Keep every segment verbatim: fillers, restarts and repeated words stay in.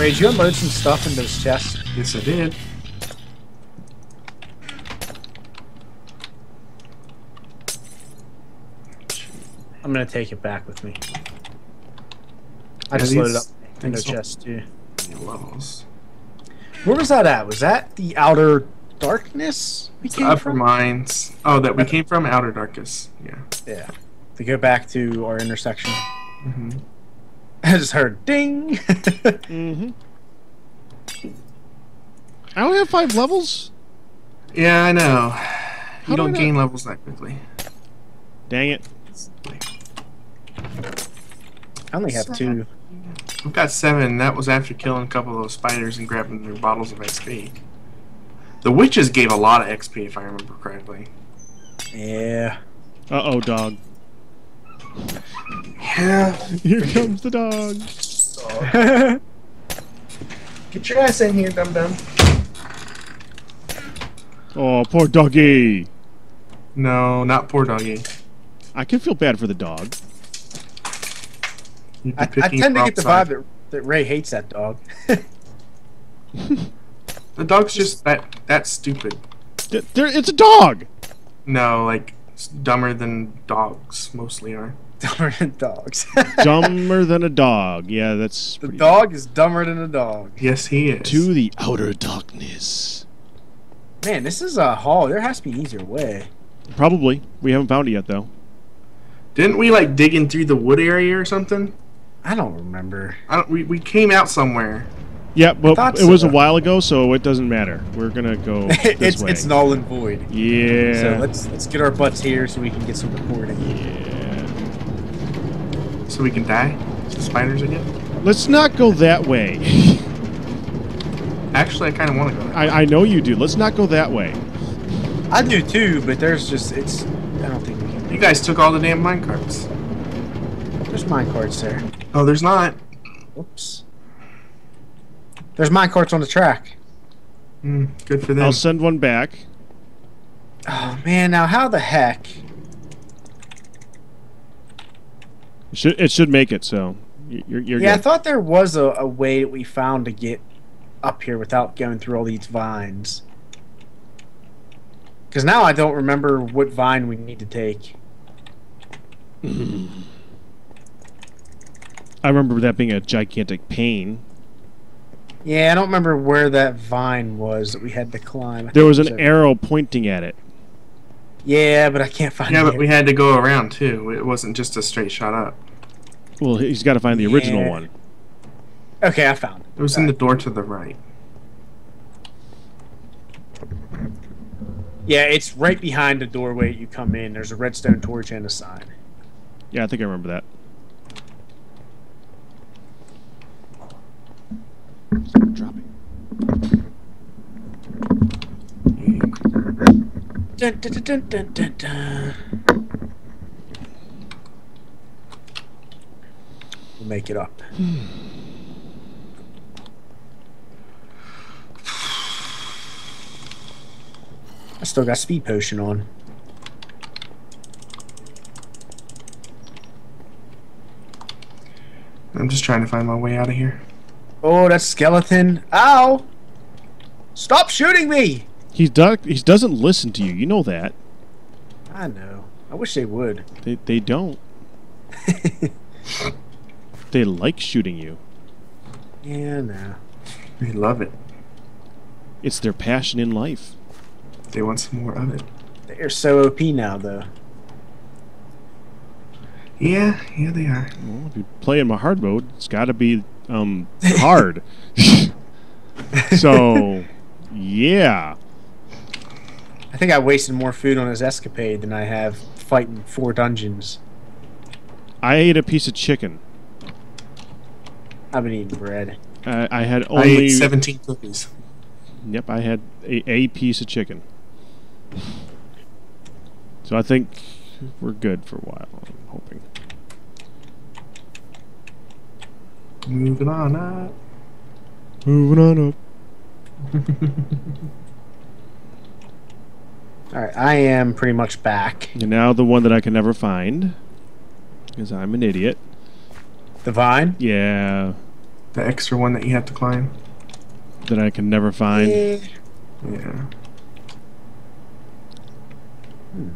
Ray, did you unload some stuff in those chests? Yes, I did. I'm gonna take it back with me. I just loaded up in those chests too. Levels. Where was that at? Was that the outer darkness we came upper from? Mines. Oh, that we came from outer darkness. Yeah. Yeah. To go back to our intersection. Mm-hmm. I just heard ding. mm-hmm. I only have five levels. Yeah, I know. How you don't do gain not... levels that quickly. Dang it! I only have two. I've got seven. That was after killing a couple of those spiders and grabbing their bottles of X P. The witches gave a lot of X P, if I remember correctly. Yeah. Uh oh, dog. Yeah. Here comes the dog. dog. Get your ass in here, dum dum. Oh, poor doggy. No, not poor doggy. I can feel bad for the dog. I, I tend to get the vibe that, that Ray hates that dog. The dog's just that that stupid. D there, it's a dog. No, like dumber than dogs mostly are. Dumber than dogs. Dumber than a dog. Yeah, that's the dog bad. Is dumber than a dog. Yes, he is. To the outer darkness. Man, this is a haul. There has to be an easier way. Probably. We haven't found it yet, though. Didn't we like digging through the wood area or something? I don't remember. I don't, we we came out somewhere. Yeah, but it was so. a while ago, so it doesn't matter. We're gonna go. This it's way. It's null and void. Yeah. So let's let's get our butts here so we can get some recording. Yeah. So we can die to the spiders again. Let's not go that way. Actually, I kind of want to go. That way. I I know you do. Let's not go that way. I do too, but there's just it's. I don't think. You guys took all the damn minecarts. There's minecarts there. Oh, there's not. Whoops. There's minecarts on the track. Mm, good for them. I'll send one back. Oh, man. Now, how the heck? It should, it should make it, so you're, you're Yeah, good. I thought there was a, a way that we found to get up here without going through all these vines. Because now I don't remember what vine we need to take. I remember that being a gigantic pain. Yeah, I don't remember where that vine was that we had to climb. There was an arrow pointing at it. Yeah, but I can't find it. Yeah, but we had to go around, too. It wasn't just a straight shot up. Well, he's got to find the original one. Okay, I found it. It was in the door to the right. Yeah, it's right behind the doorway you come in. There's a redstone torch and a sign. Yeah, I think I remember that. Dropping. Dun, dun, dun, dun, dun, dun. We'll make it up. I still got speed potion on. I'm just trying to find my way out of here. Oh, that skeleton. Ow! Stop shooting me! He, do he doesn't listen to you. You know that. I know. I wish they would. They, they don't. They like shooting you. Yeah, no. They love it. It's their passion in life. They want some more of it. They're so O P now, though. Yeah, yeah, they are. Well, if you play in my hard mode, it's got to be um, hard. So, yeah. I think I wasted more food on his escapade than I have fighting four dungeons. I ate a piece of chicken. I've been eating bread. Uh, I had only I ate seventeen cookies. Yep, I had a, a piece of chicken. So I think we're good for a while, I'm hoping. Moving on up. Moving on up. Alright, I am pretty much back. And now the one that I can never find. Because I'm an idiot. The vine? Yeah. The extra one that you have to climb. That I can never find. Yeah. Yeah. Hmm.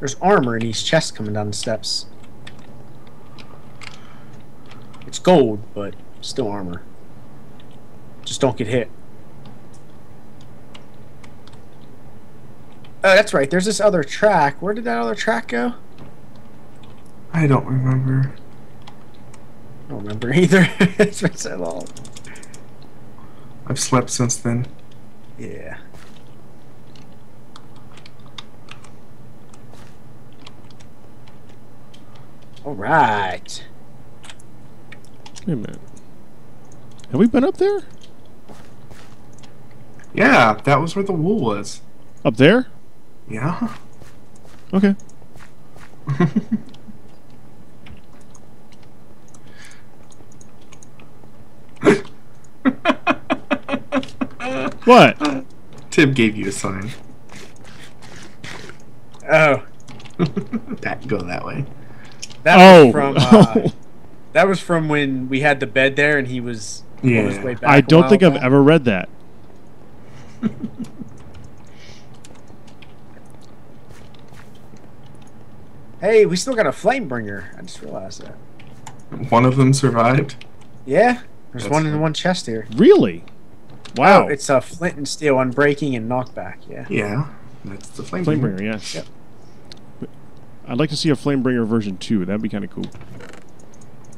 There's armor in these chests coming down the steps. It's gold, but still armor. Just don't get hit. Oh, that's right. There's this other track. Where did that other track go? I don't remember. I don't remember either. It's been so long. I've slept since then. Yeah. All right. Wait a minute. Have we been up there? Yeah, that was where the wool was. Up there? Yeah. Okay. What? Uh, Tib gave you a sign. Oh. That go that way. That oh. was from uh, that was from when we had the bed there and he was yeah. on his way back. I don't think back. I've ever read that. Hey, we still got a flamebringer. I just realized that. One of them survived? Yeah. There's That's one in one chest here. Really? Wow. Oh, it's a flint and steel unbreaking and knockback, yeah. Yeah. That's the flamebringer. Flamebringer, yes. Yep. I'd like to see a Flamebringer version two. That'd be kind of cool.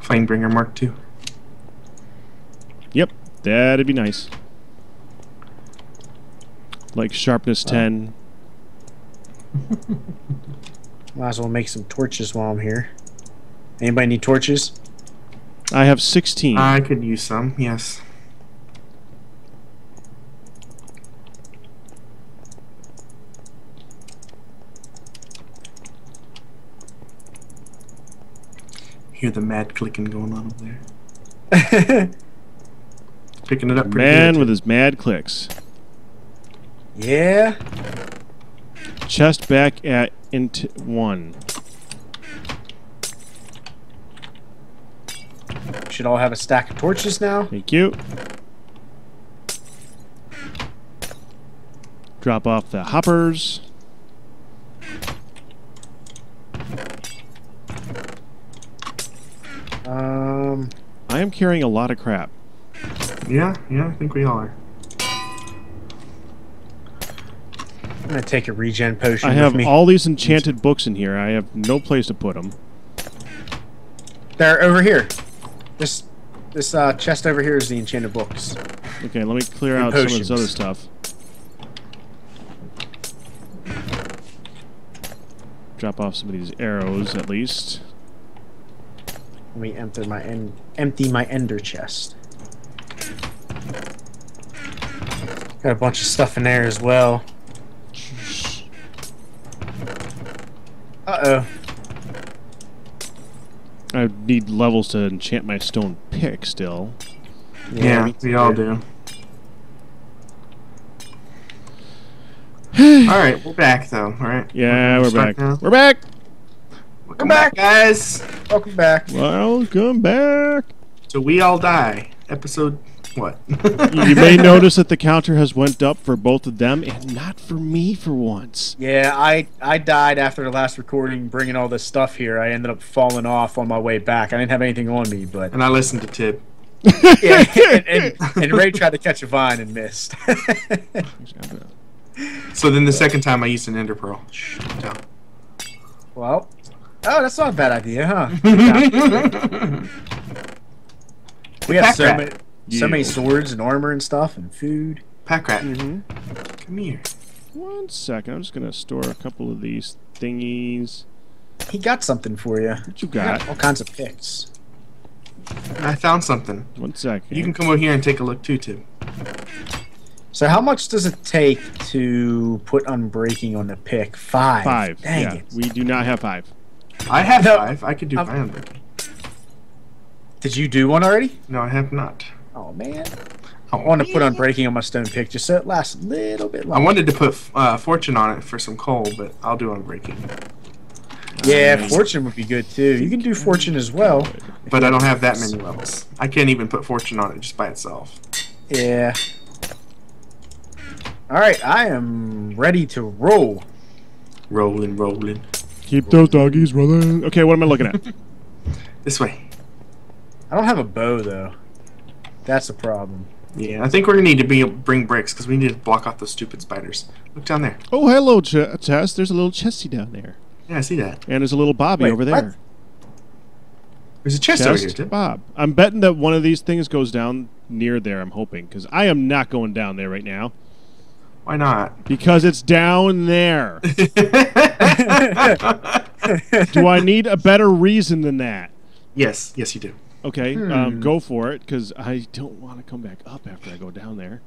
Flamebringer Mark two. Yep, that'd be nice. Like sharpness oh. ten. Might as well make some torches while I'm here. Anybody need torches? I have sixteen. I could use some, yes. Hear the mad clicking going on up there. Picking it up pretty Man good. With his mad clicks. Yeah. Chest back at int one. We should all have a stack of torches now. Thank you. Drop off the hoppers. Um, I am carrying a lot of crap. Yeah, yeah, I think we all are. I'm gonna take a regen potion. I have with me. all these enchanted books in here. I have no place to put them. They're over here. This this uh, chest over here is the enchanted books. Okay, let me clear and out potions. some of this other stuff. Drop off some of these arrows, at least. Let me empty my en empty my ender chest. Got a bunch of stuff in there as well. Uh oh. I need levels to enchant my stone pick still. Yeah, yeah we all do. All right, we're back though. All right. Yeah, we're, we're back. Now. We're back. Welcome back, guys. Welcome back. Welcome back. So we all die. Episode what? You may notice that the counter has went up for both of them and not for me for once. Yeah, I I died after the last recording, bringing all this stuff here. I ended up falling off on my way back. I didn't have anything on me, but and I listened to Tib. Yeah, and, and, and Ray tried to catch a vine and missed. So then the second time I used an ender pearl. No. Well. Oh, that's not a bad idea, huh? We have so many, yeah. so many swords and armor and stuff and food. Pack rat. Mm-hmm. Come here. One second. I'm just going to store a couple of these thingies. He got something for you. What you got? got all kinds of picks. I found something. One second. You can come over here and take a look too, Tim. So how much does it take to put unbreaking on the pick? Five. Five. Dang yeah. it. We do not have five. I have no, five. I could do my own. Did you do one already? No, I have not. Oh, man. I want to put Unbreaking on my stone pick just so it lasts a little bit longer. I wanted to put uh, Fortune on it for some coal, but I'll do Unbreaking. Yeah, um, fortune would be good too. You can do fortune as well. But I don't have that many levels. I can't even put fortune on it just by itself. Yeah. Alright, I am ready to roll. Rolling, rolling. Keep those doggies rolling. Okay, what am I looking at? This way. I don't have a bow though. That's a problem. Yeah, I think we're going to need to be, bring bricks because we need to block off those stupid spiders. Look down there. Oh, hello, Ch Chess. There's a little Chesty down there. Yeah, I see that. And there's a little Bobby Wait, over there. What? There's a chest, chest over here, too. Bob. I'm betting that one of these things goes down near there, I'm hoping, because I am not going down there right now. Why not? Because it's down there. Do I need a better reason than that? Yes. Yes, you do. Okay, hmm. um, go for it, because I don't want to come back up after I go down there.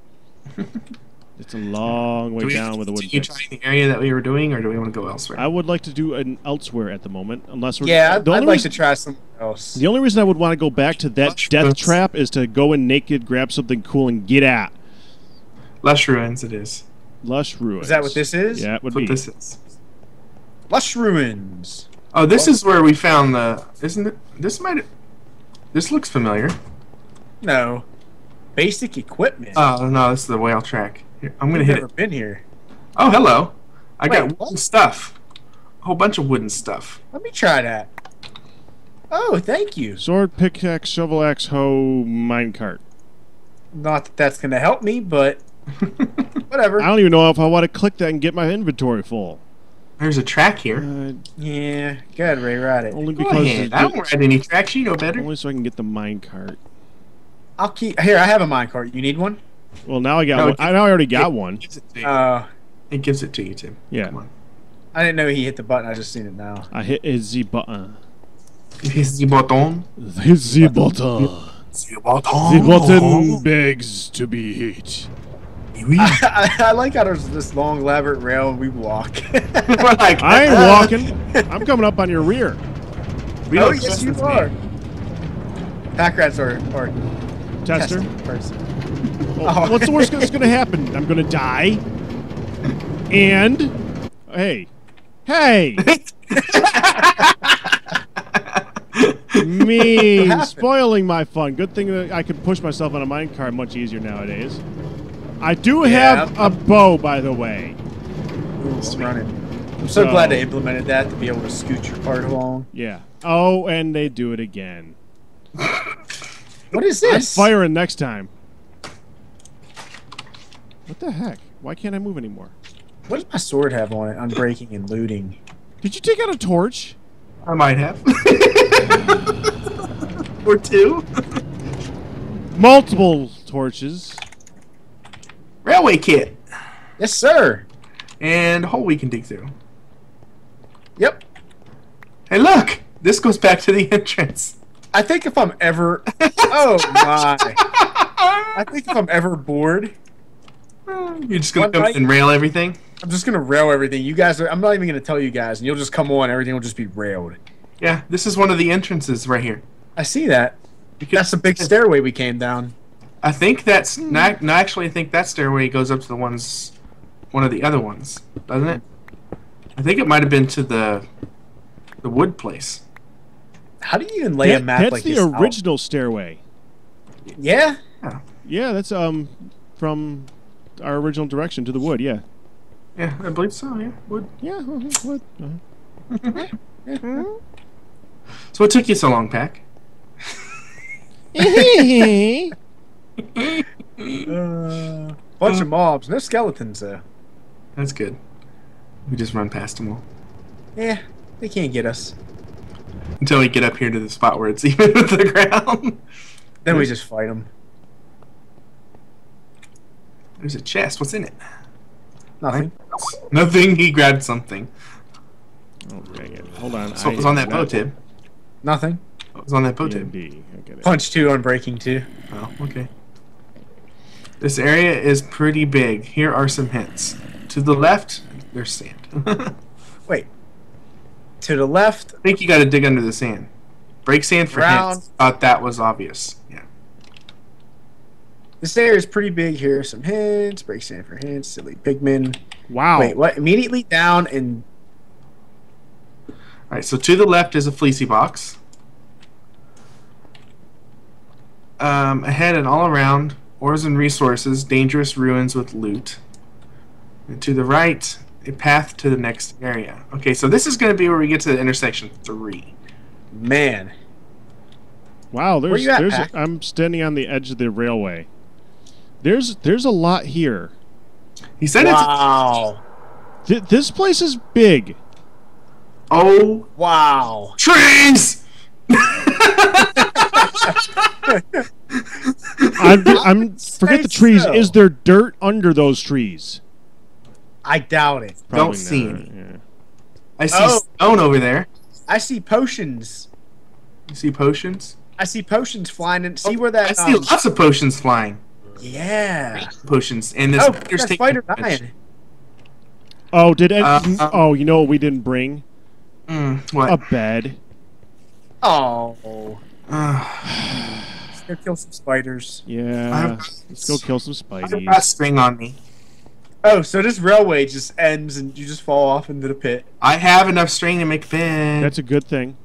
It's a long way do we down with a wooden pick. Do you try the area that we were doing, or do we want to go elsewhere? I would like to do an elsewhere at the moment, unless we're... Yeah, I'd, I'd like reason, to try something else. The only reason I would want to go back to that Lush death ruins. trap is to go in naked, grab something cool, and get out. Lush Ruins it is. Lush Ruins. Is that what this is? Yeah, it would That's be. What this is. Lush Ruins. Oh, this oh. is where we found the... Isn't it... This might... This looks familiar. No. Basic equipment. Oh, no, this is the way I'll track. Here, I'm going to hit it. I've never been here. Oh, hello. I Wait, got wooden stuff. A whole bunch of wooden stuff. Let me try that. Oh, thank you. Sword, pickaxe, shovel axe, hoe, minecart. Not that that's going to help me, but whatever. I don't even know if I want to click that and get my inventory full. There's a track here. Uh, yeah, good, Ray, ride it. Only because ahead, I don't ride any tracks, you know better. Only so I can get the minecart. I'll keep here. I have a minecart. You need one? Well, now I got. No, one. I now I already got it, one. Gives it, to you. Uh, it gives it to you, Tim. Yeah. Come on. I didn't know he hit the button. I just seen it now. I hit the button. The button. The button. The button. The button begs to be hit. I, I like how there's this long elaborate rail and we walk. Like, I ain't walking. I'm coming up on your rear. We oh, yes, you are. Pack rats are, are tester. Person. Well, oh. What's the worst that's going to happen? I'm going to die. And, hey. Hey. Mean. Spoiling my fun. Good thing that I can push myself on a minecart much easier nowadays. I do yeah, have I'm, a bow, by the way. Ooh, running. I'm so, so glad they implemented that to be able to scoot your cart along. Yeah. Oh, and they do it again. What is this? I'm firing next time. What the heck? Why can't I move anymore? What does my sword have on it? I'm breaking and looting. Did you take out a torch? I might have. Or two. Multiple torches. Railway kit. Yes, sir. And a hole we can dig through. Yep. Hey, look. This goes back to the entrance. I think if I'm ever... Oh, my. I think if I'm ever bored... You're just going to come night, and rail everything? I'm just going to rail everything. You guys are... I'm not even going to tell you guys. And you'll just come on. Everything will just be railed. Yeah. This is one of the entrances right here. I see that. Because that's the big stairway we came down. I think that's not. No, actually, I think that stairway goes up to the ones, one of the other ones, doesn't it? I think it might have been to the, the wood place. How do you even lay that, a map that's like the this? That's the original out? stairway. Yeah. Yeah, that's um, from our original direction to the wood. Yeah. Yeah, I believe so. Yeah, wood. Yeah, wood. So what took you so long, Pak? uh, bunch uh, of mobs, no skeletons though. That's good. We just run past them all. Yeah, they can't get us until we get up here to the spot where it's even with the ground. Then we just fight them. There's a chest. What's in it? Nothing. Nothing. He grabbed something. Oh, dang it! Hold on. So what was on that bow, Tib? Nothing. What was on that bow, Tib? Punch two on breaking two. Oh, okay. This area is pretty big. Here are some hints. To the left, there's sand. Wait. To the left. I think you got to dig under the sand. Break sand for round. hints. Thought that was obvious. Yeah. This area is pretty big. Here are some hints. Break sand for hints. Silly pigmen. Wow. Wait, what? Immediately down and. Alright, so to the left is a fleecy box. Um, ahead and all around, ores and resources, dangerous ruins with loot. And to the right, a path to the next area. Okay, so this is going to be where we get to the intersection three. Man. Wow, there's, where you at, there's Pat? I'm standing on the edge of the railway. There's there's a lot here. He said wow. it's Th this place is big. Oh wow. Trains. I'm, I'm forget the trees. So. Is there dirt under those trees? I doubt it. Probably Don't see any. Yeah. I see oh. stone over there. I see potions. You see potions? I see potions flying and see oh, where that I um, see lots of potions flying. Yeah. Potions and this oh, that spider dying. Oh, did Ed uh, uh, Oh, you know what we didn't bring? Mm, what? A bed. Oh. Uh, Let's go kill some spiders. Yeah. Let's go kill some spiders. I've got a string on me. Oh, so this railway just ends and you just fall off into the pit. I have enough string to make a bed. That's a good thing.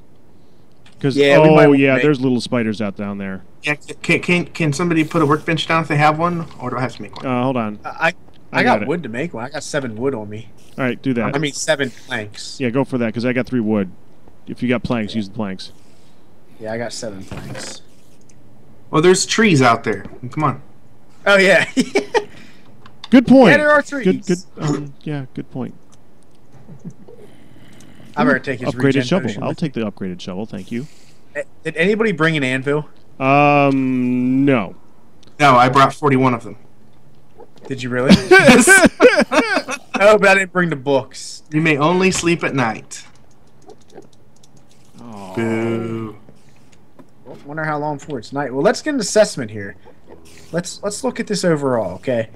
Cause, yeah, oh, yeah, there's little spiders out down there. Yeah, can, can, can somebody put a workbench down if they have one? Or do I have to make one? Uh, hold on. Uh, I, I, I got, got wood to make one. I got seven wood on me. All right, do that. I mean, seven planks. Yeah, go for that, because I got three wood. If you got planks, yeah. use the planks. Yeah, I got seven planks. Well, there's trees out there. Come on. Oh, yeah. Good point. Yeah, there are trees. Good, good, um, yeah, good point. I better take his upgraded shovel. I'll take the upgraded shovel. Thank you. Did anybody bring an anvil? Um, no. No, I brought forty-one of them. Did you really? Yes. Oh, but I didn't bring the books. You may only sleep at night. Oh. Boo. Wonder how long before it's night. Well, let's get an assessment here. Let's let's look at this overall. Okay.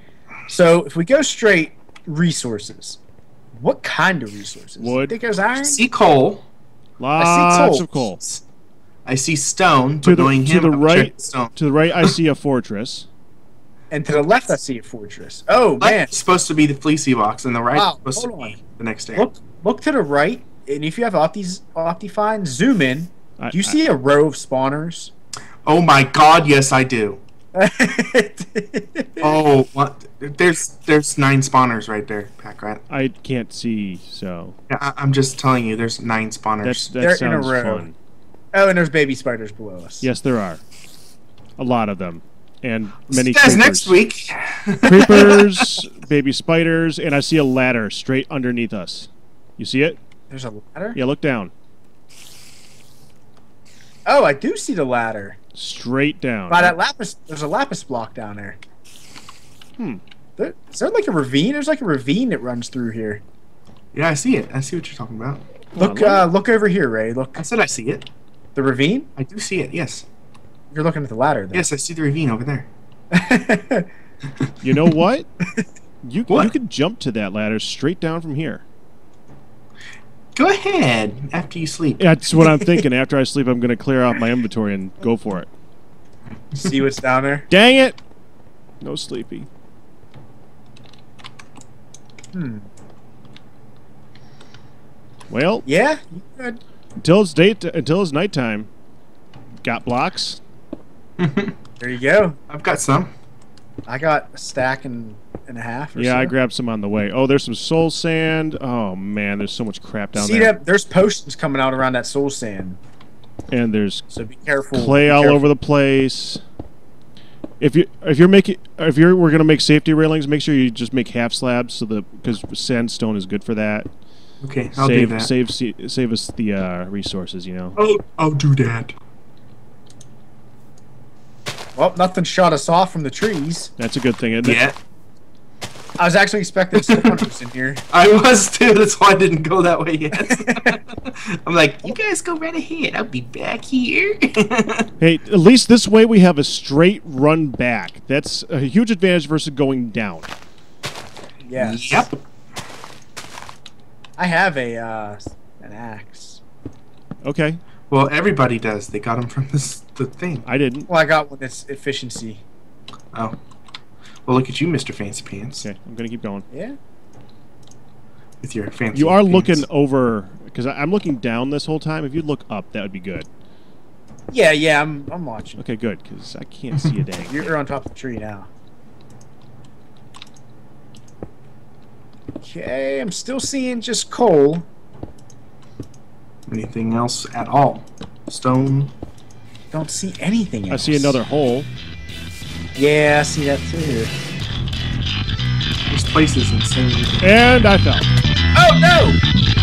So if we go straight, resources. What kind of resources? Wood. I think there's iron. I see coal. Lots I see of coal. I see stone. To the, to him, the right, stone. to the right, I see a fortress. And to the left, I see a fortress. Oh man! It's supposed to be the fleecy box, and the right wow, is supposed to be on. the next area. Look, look to the right, and if you have Opti Optifine, zoom in. I, do you I, see I, a row of spawners? Oh my God! Yes, I do. oh, what? there's there's nine spawners right there, Pack Rat. I can't see, so. Yeah, I, I'm just telling you, there's nine spawners. That's, that They're sounds in a row. Fun. Oh, and there's baby spiders below us. Yes, there are. A lot of them, and many. That's next week. Creepers, baby spiders, and I see a ladder straight underneath us. You see it? There's a ladder? Yeah, look down. Oh, I do see the ladder. Straight down. By that lapis, there's a lapis block down there. Hmm. There, is there like a ravine? There's like a ravine that runs through here. Yeah, I see it. I see what you're talking about. Look, uh, look over here, Ray. Look. I said I see it. The ravine? I do see it. Yes. You're looking at the ladder, though. Yes, I see the ravine over there. You know what? You what? You can jump to that ladder straight down from here. Go ahead after you sleep. That's what I'm thinking. After I sleep, I'm going to clear out my inventory and go for it. See what's down there? Dang it! No sleepy. Hmm. Well. Yeah. Good. Until it's date. Until it's nighttime. Got blocks. There you go. I've got some. I got a stack and. And a half or yeah, so. I grabbed some on the way. Oh, there's some soul sand. Oh man, there's so much crap down See there. See that? There's potions coming out around that soul sand. And there's so be careful. Clay be all careful. over the place. If you if you're making if you're we're gonna make safety railings, make sure you just make half slabs so the because sandstone is good for that. Okay, I'll save, do that. Save save save us the uh, resources, you know. Oh, I'll do that. Well, nothing shot us off from the trees. That's a good thing, isn't it? Yeah. I was actually expecting spawners in here. I was too. That's why I didn't go that way yet. I'm like, you guys go right ahead. I'll be back here. Hey, at least this way we have a straight run back. That's a huge advantage versus going down. Yes. Yep. I have a uh, an axe. Okay. Well, everybody does. They got them from this the thing. I didn't. Well, I got one that's efficiency. Oh. Well, look at you, Mister Fancy Pants. Okay, I'm gonna keep going. Yeah. With your fancy. You are pants. looking over Because I'm looking down this whole time. If you look up, that would be good. Yeah, yeah, I'm, I'm watching. Okay, good, because I can't see a dang. You're on top of the tree now. Okay, I'm still seeing just coal. Anything else at all? Stone? Don't see anything else. I see another hole. Yeah, I see that too. This place is insane. And I fell. Oh, no!